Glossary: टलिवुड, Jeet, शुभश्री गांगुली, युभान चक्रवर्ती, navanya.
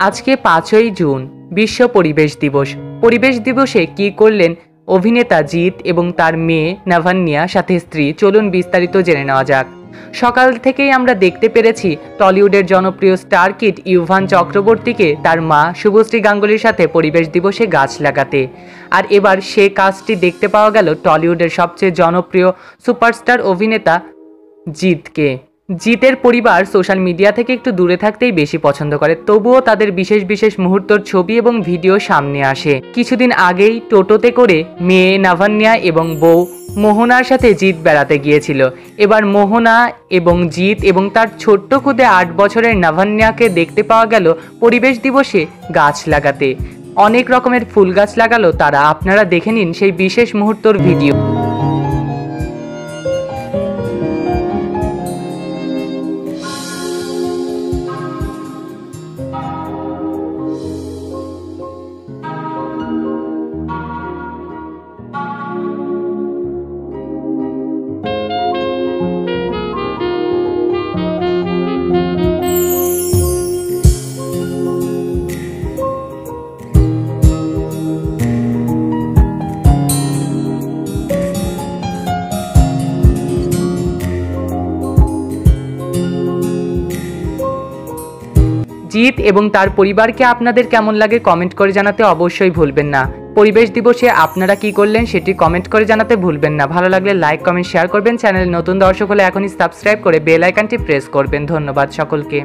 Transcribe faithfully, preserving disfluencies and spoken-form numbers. आज के पाँचই जून विश्व परिवेश दिवस। परिवेश दिवसे की करलें अभिनेता जीत एवं तार मेये नाभान्या साथे स्त्री, चलुन विस्तारित जेने नेওয়া যাক। सकाल थेकेই आमरा देखते पेरेছি टलिवुडेर जनप्रिय स्टार किड युभान चक्रवर्तीके तार मा शुभश्री गांगुलीर साथे परिवेश दिवसे गाछ लागाते। और एबार सेई काजटी देखते पाওয়া गेल टलिवुडेर सबचेये जनप्रिय सुपारस्टार अभिनेता जीतके। जीतेर परिवार सोशल मीडिया थेके एकटु दूरे थाकतेई बेशी पछंद करे, तबुओ तादेर विशेष विशेष मुहूर्तेर छवि एवं भिडियो सामने आसे। किछुदिन आगेई टोटोते करे मेये नाभान्या एवं बउ मोहनार साथे जीत बेड़ाते गियेछिलो। एबार मोहना एवं जीत एवं तार छोट्ट खुदे आठ बछरेर नाभान्याके देखते पाওয়া गेल परिवेश दिवसे गाछ लागाते। अनेक रकमेर फुल गाछ लागालो तारा। आपनारा देखे निन सेई विशेष मुहूर्तेर भिडियो। जीत एवं तार परिवार के आपनादेर केमन लागे कमेंट करे जानाते अवश्यई भूलबेन ना। परिवेश दिवसे आपनारा कि करलें सेटी कमेंट करे जानाते भूलबेन ना। भालो लागले लाइक कमेंट शेयर करबेन। चैनल नतुन दर्शक हले एखोनी सबस्क्राइब करे बेल आइकनटी प्रेस करबेन। धन्यवाद सकलके।